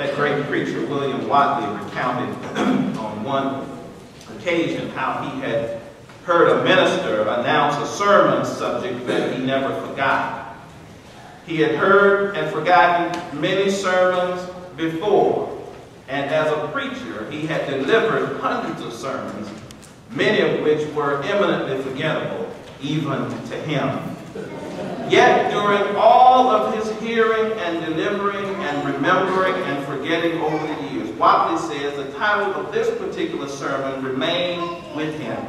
That great preacher, William Watley, recounted on one occasion how he had heard a minister announce a sermon subject that he never forgot. He had heard and forgotten many sermons before, and as a preacher, he had delivered hundreds of sermons, many of which were eminently forgettable, even to him. Yet during all of his hearing and delivering and remembering and forgetting over the years, Watley says the title of this particular sermon remained with him.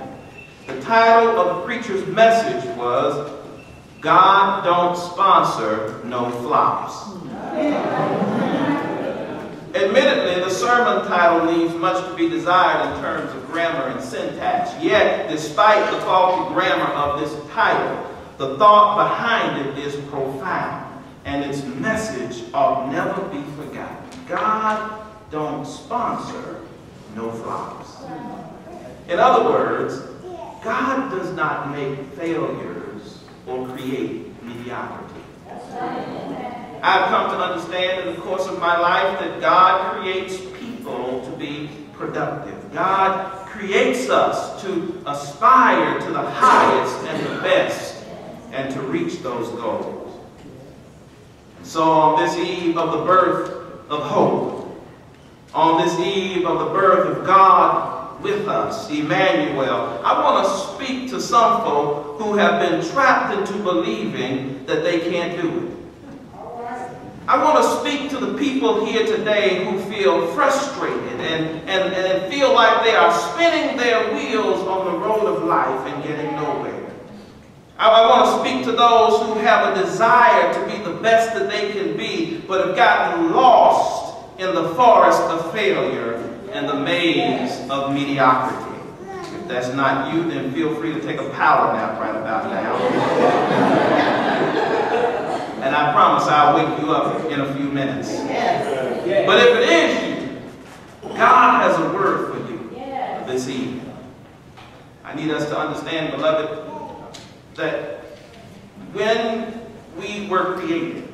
The title of the preacher's message was, "God Don't Sponsor No Flops." Admittedly, the sermon title leaves much to be desired in terms of grammar and syntax. Yet, despite the faulty grammar of this title, the thought behind it is profound, and its message ought never be forgotten. God don't sponsor no flops. In other words, God does not make failures or create mediocrity. I've come to understand in the course of my life that God creates people to be productive. God creates us to aspire to the highest and the best and to reach those goals. And so on this eve of the birth of hope, on this eve of the birth of God with us, Emmanuel, I want to speak to some folk who have been trapped into believing that they can't do it. I want to speak to the people here today who feel frustrated and feel like they are spinning their wheels on the road of life and getting nowhere. I want to speak to those who have a desire to be the best that they can be, but have gotten lost in the forest of failure and the maze of mediocrity. If that's not you, then feel free to take a power nap right about now. And I promise I'll wake you up in a few minutes. Yes. Yes. But if it is you, God has a word for you this evening. I need us to understand, beloved, that when we were created,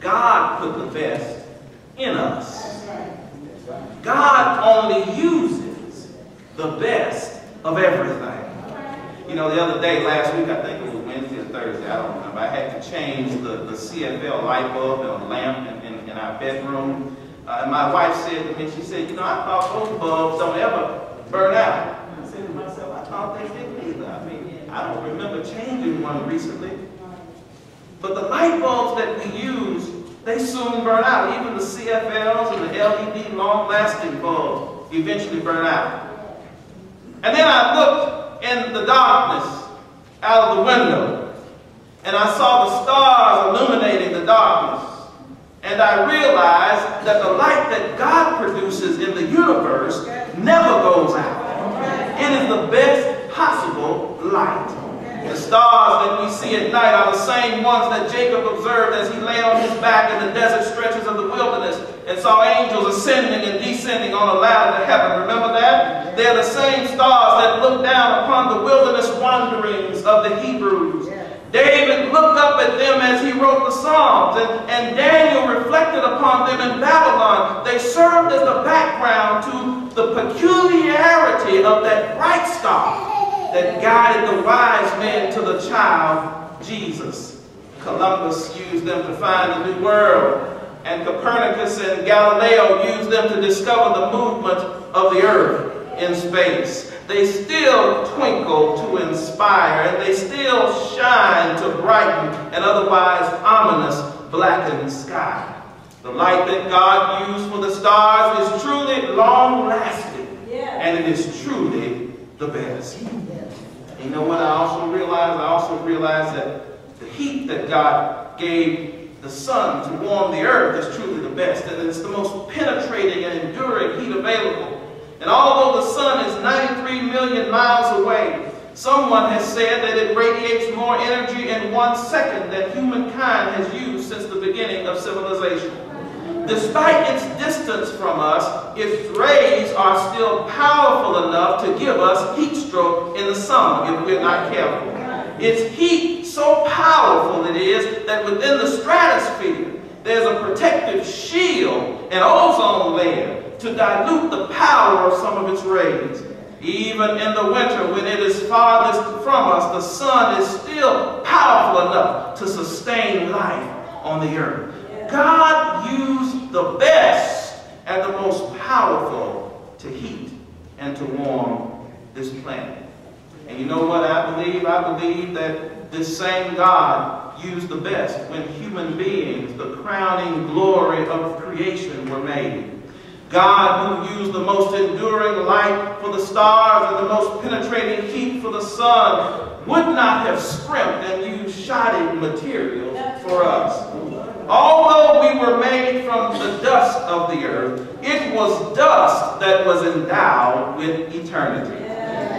God put the best in us. God only uses the best of everything. You know, the other day, last week, I think it was Wednesday or Thursday, I don't remember, I had to change the CFL light bulb and a lamp in our bedroom. And my wife said to me, she said, you know, I thought those bulbs don't ever burn out. And I said to myself, I thought they didn't either. I mean, I don't remember changing one recently. But the light bulbs that we use, they soon burn out. Even the CFLs and the LED long-lasting bulbs eventually burn out. And then I looked in the darkness out of the window, and I saw the stars illuminating the darkness, and I realized that the light that God produces in the universe never goes out. It is the best possible light. The stars that we see at night are the same ones that Jacob observed as he lay on his back in the desert stretches of the wilderness and saw angels ascending and descending on a ladder to heaven. Remember that? They're the same stars that looked down upon the wilderness wanderings of the Hebrews. David looked up at them as he wrote the Psalms, and Daniel reflected upon them in Babylon. They served as the background to the peculiarity of that bright star that guided the wise men to the child, Jesus. Columbus used them to find the new world, and Copernicus and Galileo used them to discover the movement of the earth in space. They still twinkle to inspire, and they still shine to brighten an otherwise ominous blackened sky. The light that God used for the stars is truly long-lasting, and it is truly the best. You know what I also realized? I also realized that the heat that God gave the sun to warm the earth is truly the best, and it's the most penetrating and enduring heat available. And although the sun is 93 million miles away, someone has said that it radiates more energy in 1 second than humankind has used since the beginning of civilization. Despite its distance from us, its rays are still powerful enough to give us heat stroke in the summer if we're not careful. It's heat so powerful it is that within the stratosphere, There's a protective shield, an ozone layer, to dilute the power of some of its rays. Even in the winter, when it is farthest from us, the sun is still powerful enough to sustain life on the earth. God used the best and the most powerful to heat and to warm this planet. And you know what I believe? I believe that this same God used the best when human beings, the crowning glory of creation, were made. God, who used the most enduring light for the stars and the most penetrating heat for the sun, would not have scrimped and used shoddy materials for us. Although we were made from the dust of the earth, it was dust that was endowed with eternity.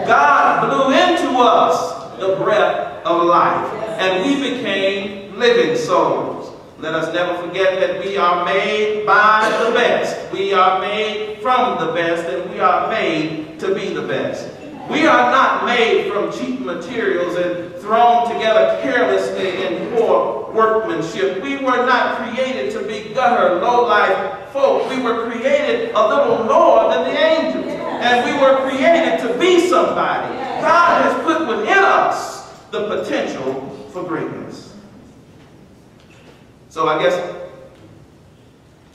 God blew into us the breath of life, and we became living souls. Let us never forget that we are made by the best. We are made from the best, and we are made to be the best. We are not made from cheap materials and thrown together carelessly in poor workmanship. We were not created to be gutter, low-life folk. We were created a little lower than the angels, and we were created to be somebody. God has put within us the potential for greatness. So I guess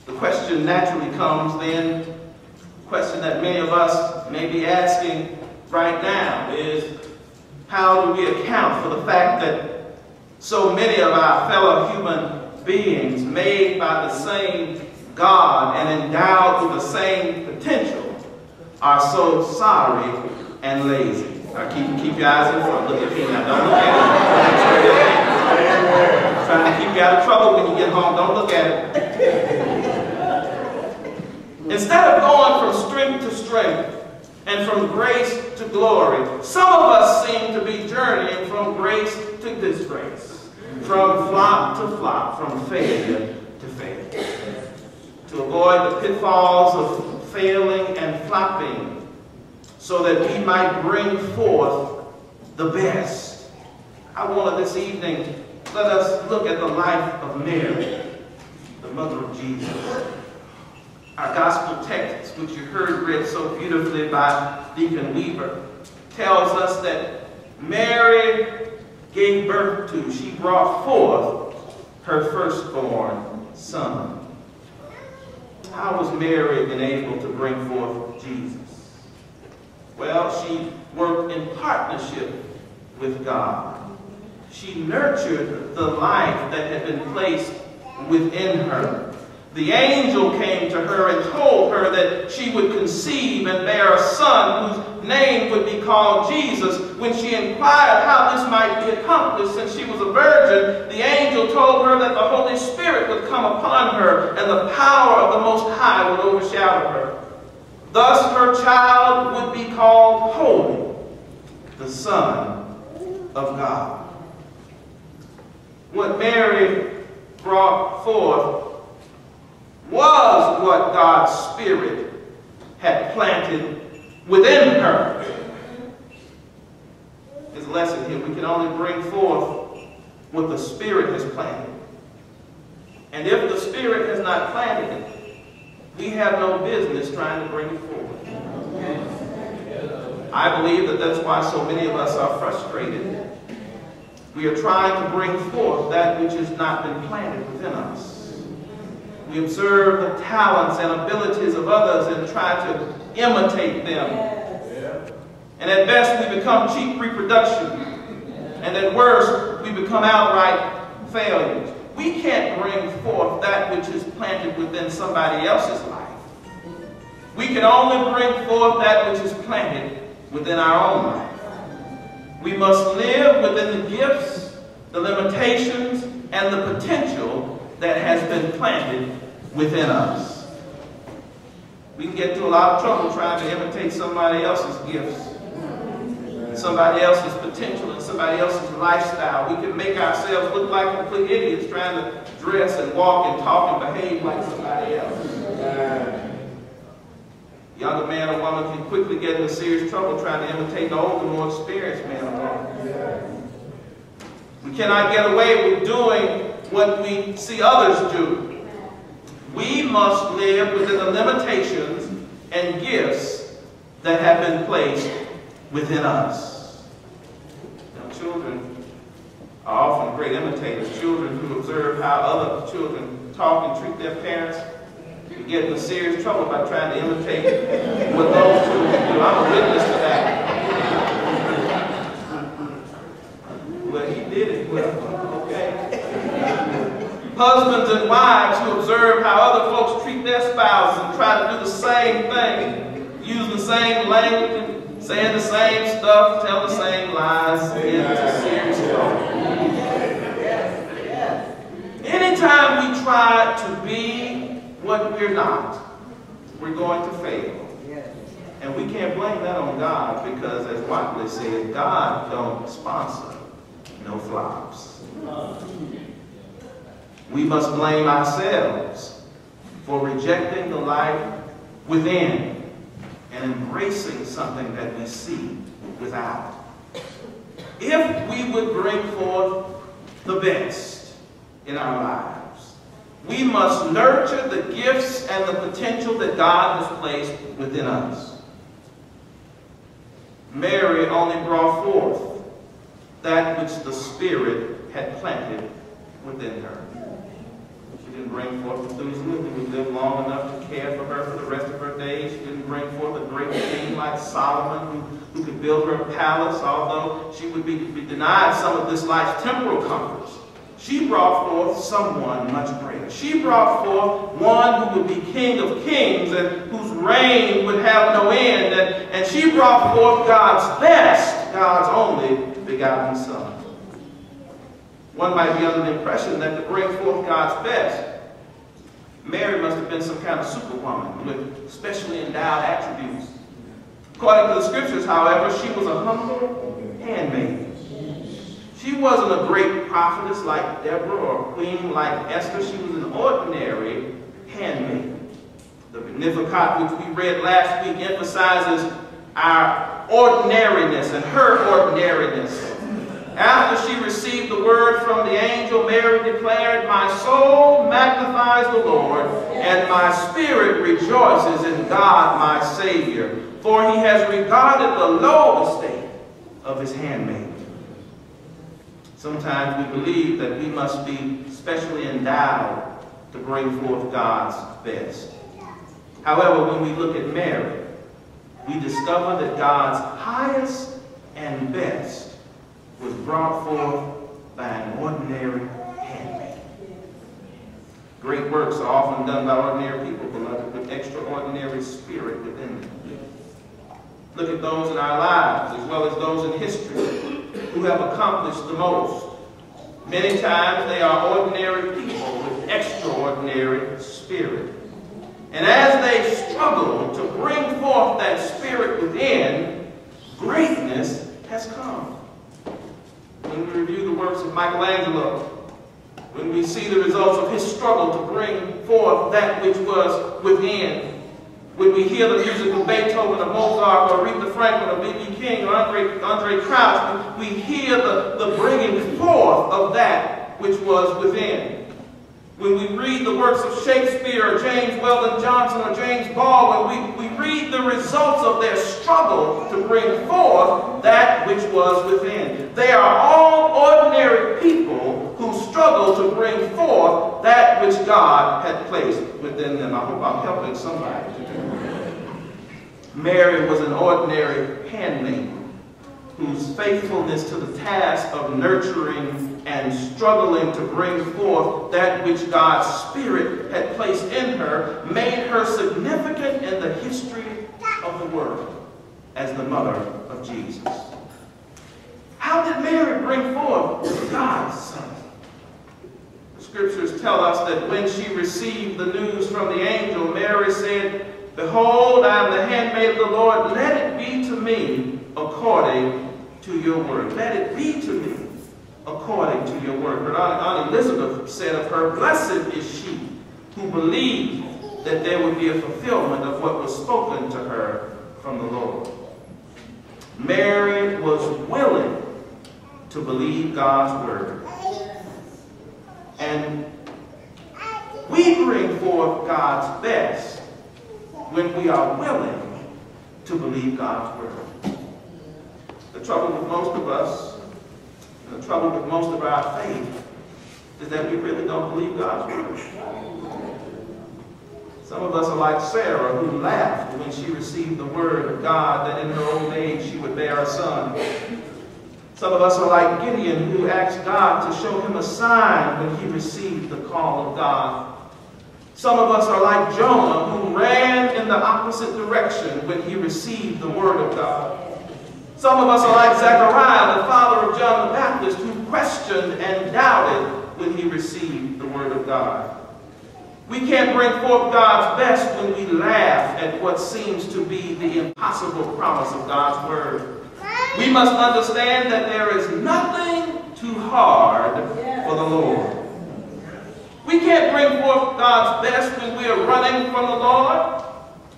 the question naturally comes then, the question that many of us may be asking right now is, how do we account for the fact that so many of our fellow human beings, made by the same God and endowed with the same potential, are so sorry and lazy? Now keep your eyes in front. Look at me now. Don't look at me. Trying to keep you out of trouble when you get home. Don't look at it. Instead of going from strength to strength and from grace to glory, some of us seem to be journeying from grace to disgrace, from flop to flop, from failure to failure. To avoid the pitfalls of failing and flopping so that we might bring forth the best. I want to this evening, let us look at the life of Mary, the mother of Jesus. Our gospel text, which you heard read so beautifully by Deacon Weaver, tells us that Mary gave birth to, she brought forth her firstborn son. How was Mary enabled to bring forth Jesus? Well, she worked in partnership with God. She nurtured the life that had been placed within her. The angel came to her and told her that she would conceive and bear a son whose name would be called Jesus. When she inquired how this might be accomplished, since she was a virgin, the angel told her that the Holy Spirit would come upon her and the power of the Most High would overshadow her. Thus her child would be called Holy, the Son of God. What Mary brought forth was what God's Spirit had planted within her. His lesson here, we can only bring forth what the Spirit has planted. And if the Spirit has not planted it, we have no business trying to bring it forward. I believe that that's why so many of us are frustrated. We are trying to bring forth that which has not been planted within us. We observe the talents and abilities of others and try to imitate them. Yes. And at best, we become cheap reproduction. And at worst, we become outright failures. We can't bring forth that which is planted within somebody else's life. We can only bring forth that which is planted within our own life. We must live within the gifts, the limitations, and the potential that has been planted within us. We can get into a lot of trouble trying to imitate somebody else's gifts, somebody else's potential, and somebody else's lifestyle. We can make ourselves look like complete idiots trying to dress and walk and talk and behave like somebody else. Younger man or woman can quickly get into serious trouble trying to imitate the older, more experienced man or woman. We cannot get away with doing what we see others do. we must live within the limitations and gifts that have been placed within us. Now, children are often great imitators. Children who observe how other children talk and treat their parents get into serious trouble by trying to imitate what those children do. I'm a witness to that. Well, he did it well. Okay. Husbands and wives who observe how other folks treat their spouses and try to do the same thing, use the same language, and saying the same stuff, tell the same lies, get into serious trouble. Anytime we try to be what we're not, we're going to fail. And we can't blame that on God, because as Watley said, God don't sponsor no flops. We must blame ourselves for rejecting the life within and embracing something that we see without. If we would bring forth the best in our lives, we must nurture the gifts and the potential that God has placed within us. Mary only brought forth that which the Spirit had planted within her. She didn't bring forth enthusiasm. We lived long enough to care for her for the rest of her days. She didn't bring forth a great king like Solomon who could build her a palace, although she would be denied some of this life's temporal comforts. She brought forth someone much greater. She brought forth one who would be King of Kings and whose reign would have no end. And she brought forth God's best, God's only begotten Son. One might be under the impression that to bring forth God's best, Mary must have been some kind of superwoman with specially endowed attributes. According to the Scriptures, however, she was a humble handmaid. She wasn't a great prophetess like Deborah or a queen like Esther. She was an ordinary handmaid. The Magnificat, which we read last week, emphasizes our ordinariness and her ordinariness. After she received the word from the angel, Mary declared, "My soul magnifies the Lord, and my spirit rejoices in God my Savior, for he has regarded the low estate of his handmaid." Sometimes we believe that we must be specially endowed to bring forth God's best. However, when we look at Mary, we discover that God's highest and best was brought forth by an ordinary handmaid. Great works are often done by ordinary people, beloved, with extraordinary spirit within them. Look at those in our lives, as well as those in history, who have accomplished the most. Many times they are ordinary people with extraordinary spirit. And as they struggle to bring forth that spirit within, greatness has come. When we review the works of Michelangelo, when we see the results of his struggle to bring forth that which was within, when we hear the music of Beethoven, of Mozart, or Aretha Franklin, or B.B. King, or Andre Crouch, we hear the bringing forth of that which was within. When we read the works of Shakespeare, or James Weldon Johnson, or James Baldwin, we read the results of their struggle to bring forth that which was within. They are all ordinary people who struggle to bring forth that which God had placed within them. I hope I'm helping somebody today. Mary was an ordinary handmaid whose faithfulness to the task of nurturing and struggling to bring forth that which God's Spirit had placed in her made her significant in the history of the world as the mother of Jesus. How did Mary bring forth God's Son? The Scriptures tell us that when she received the news from the angel, Mary said, "Behold, I am the handmaid of the Lord. Let it be to me according to your word." Let it be to me according to your word. But Aunt Elizabeth said of her, "Blessed is she who believed that there would be a fulfillment of what was spoken to her from the Lord." Mary was willing to believe God's word. And we we bring forth God's best when we are willing to believe God's word. The trouble with most of us, the trouble with most of our faith, is that we really don't believe God's word. Some of us are like Sarah, who laughed when she received the word of God that in her old age she would bear a son. Some of us are like Gideon, who asked God to show him a sign when he received the call of God. Some of us are like Jonah, who ran in the opposite direction when he received the word of God. Some of us are like Zechariah, the father of John the Baptist, who questioned and doubted when he received the word of God. We can't bring forth God's best when we laugh at what seems to be the impossible promise of God's word. We must understand that there is nothing too hard for the Lord. We can't bring forth God's best when we are running from the Lord,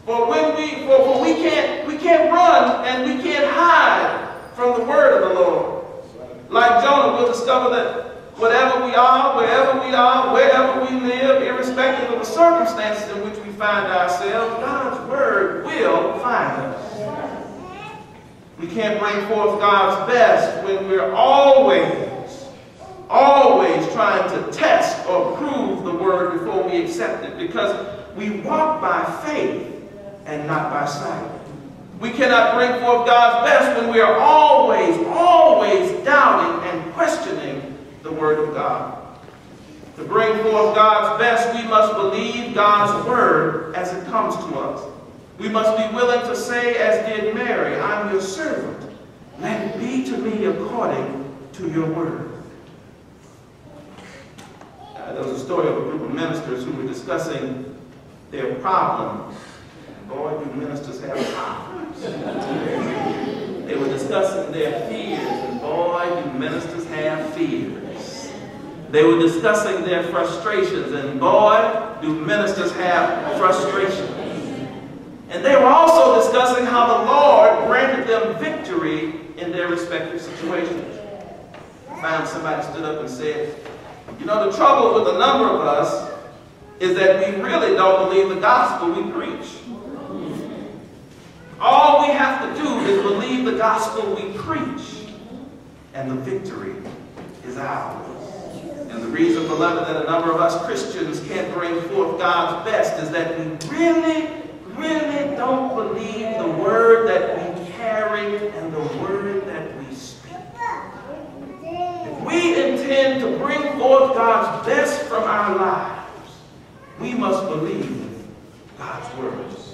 for we can't run and we can't hide from the word of the Lord. Like Jonah, we'll discover that whatever we are, wherever we are, wherever we live, irrespective of the circumstances in which we find ourselves, God's word will find us. We can't bring forth God's best when we're always trying to test or prove the word before we accept it, because we walk by faith and not by sight. We cannot bring forth God's best when we are always doubting and questioning the word of God. To bring forth God's best, we must believe God's word as it comes to us. We must be willing to say, as did Mary, "I'm your servant. Let it be to me according to your word." There was a story of a group of ministers who were discussing their problems. Boy, do ministers have problems. They were discussing their fears, and boy, do ministers have fears. They were discussing their frustrations, and boy, do ministers have frustrations. And they were also discussing how the Lord granted them victory in their respective situations. I found somebody stood up and said, "You know, the trouble with a number of us is that we really don't believe the gospel we preach. All we have to do is believe the gospel we preach, and the victory is ours." And the reason, beloved, that a number of us Christians can't bring forth God's best is that we really don't believe the word that we carry and the word that we speak. If we intend to bring forth God's best from our lives, we must believe God's words.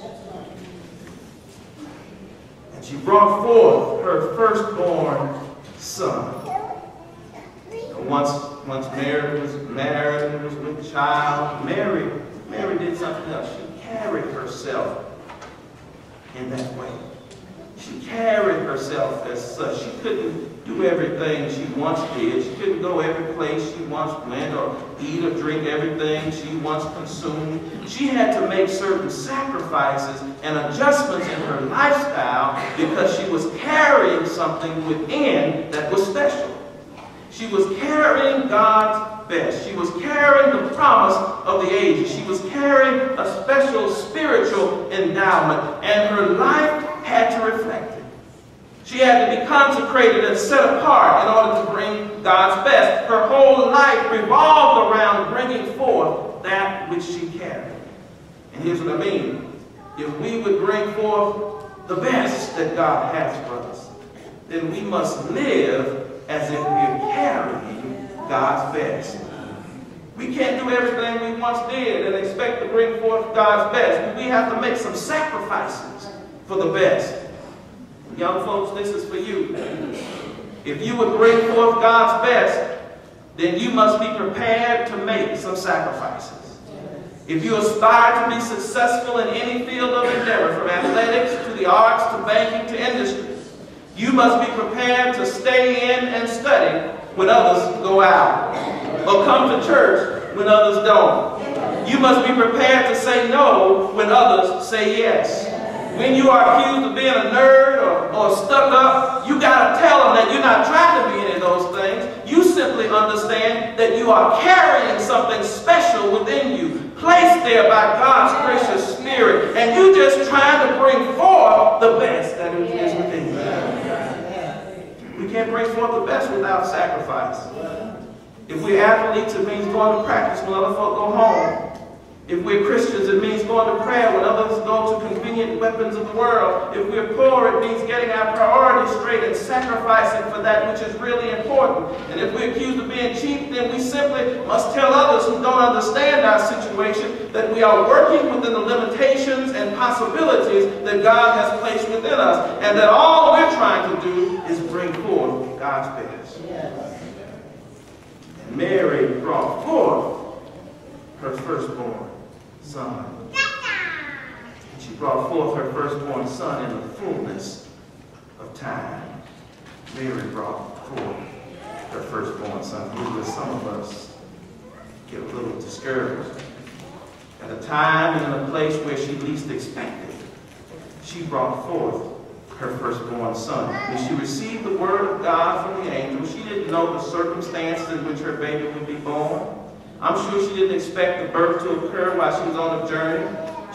And she brought forth her firstborn son. Once Mary was married and was with child, Mary did something else. She carried herself in that way. She carried herself as such. She couldn't do everything she once did. She couldn't go every place she once went or eat or drink everything she once consumed. She had to make certain sacrifices and adjustments in her lifestyle because she was carrying something within that was special. She was carrying God's best. She was carrying the promise of the ages. She was carrying a special spiritual endowment, and her life had to reflect it. She had to be consecrated and set apart in order to bring God's best. Her whole life revolved around bringing forth that which she carried. And here's what I mean. If we would bring forth the best that God has for us, then we must live as if we're carrying God's best. We can't do everything we once did and expect to bring forth God's best. We have to make some sacrifices for the best. Young folks, this is for you. If you would bring forth God's best, then you must be prepared to make some sacrifices. If you aspire to be successful in any field of endeavor, from athletics to the arts to banking to industry, you must be prepared to stay in and study when others go out, or come to church when others don't. You must be prepared to say no when others say yes. When you are accused of being a nerd or stuck up, you gotta tell them that you're not trying to be any of those things. You simply understand that you are carrying something special within you. placed there by God's gracious Spirit, and you're just trying to bring forth the best that is within you. We can't bring forth the best without sacrifice. If we're athletes, it means going to practice when other folk go home. If we're Christians, it means going to prayer when others go to convenient weapons of the world. If we're poor, it means getting our priorities straight and sacrificing for that which is really important. And if we're accused of being cheap, then we simply must tell others who don't understand our situation that we are working within the limitations and possibilities that God has placed within us, and that all we're trying to do is bring forth God's best. Yes. Mary brought forth her firstborn son. She brought forth her firstborn son in the fullness of time. Mary brought forth her firstborn son. Usually some of us get a little discouraged. At a time and in a place where she least expected, she brought forth her firstborn son. When she received the word of God from the angel, she didn't know the circumstances in which her baby would be born. I'm sure she didn't expect the birth to occur while she was on a journey.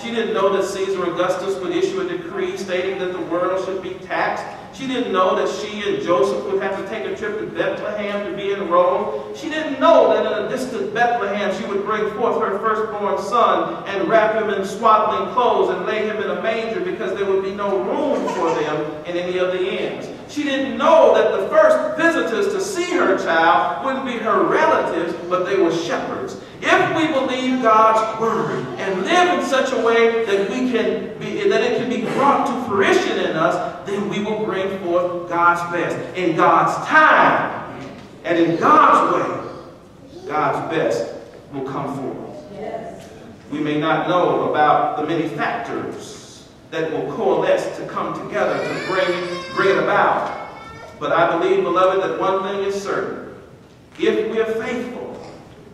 She didn't know that Caesar Augustus would issue a decree stating that the world should be taxed. She didn't know that she and Joseph would have to take a trip to Bethlehem to be enrolled. She didn't know that in a distant Bethlehem she would bring forth her firstborn son and wrap him in swaddling clothes and lay him in a manger because there would be no room for them in any of the inns. She didn't know that the first visitors to see her child wouldn't be her relatives, but they were shepherds. If we believe God's word and live in such a way that it can be brought to fruition in us, then we will bring forth God's best in God's time and in God's way. God's best will come forth. Yes. We may not know about the many factors that will coalesce to come together to bring it about. But I believe, beloved, that one thing is certain. If we're faithful,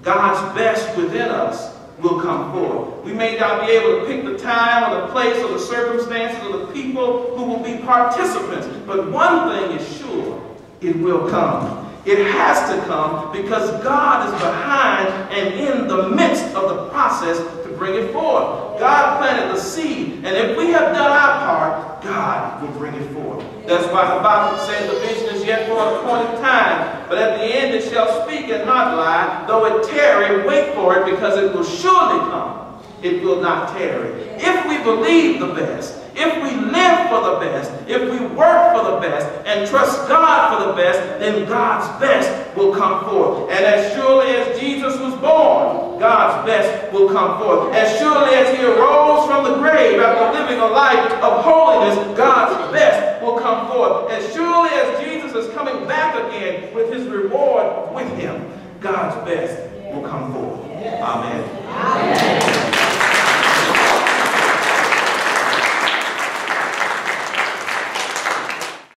God's best within us will come forth. We may not be able to pick the time or the place or the circumstances or the people who will be participants, but one thing is sure, it will come. It has to come because God is behind and in the midst of the process to bring it forth. God planted the seed, and if we have done our part, God will bring it forth. That's why Habakkuk said, the vision is yet for an appointed time, but at the end it shall speak and not lie, though it tarry, wait for it, because it will surely come. It will not tarry. If we believe the best, if we live for the best, if we work for the best, and trust God for the best, then God's best will come forth. And as surely as Jesus was born, God's best will come forth. As surely as he arose from the grave after living a life of holiness, God's best will come forth. As surely as Jesus is coming back again with his reward with him, God's best will come forth. Amen.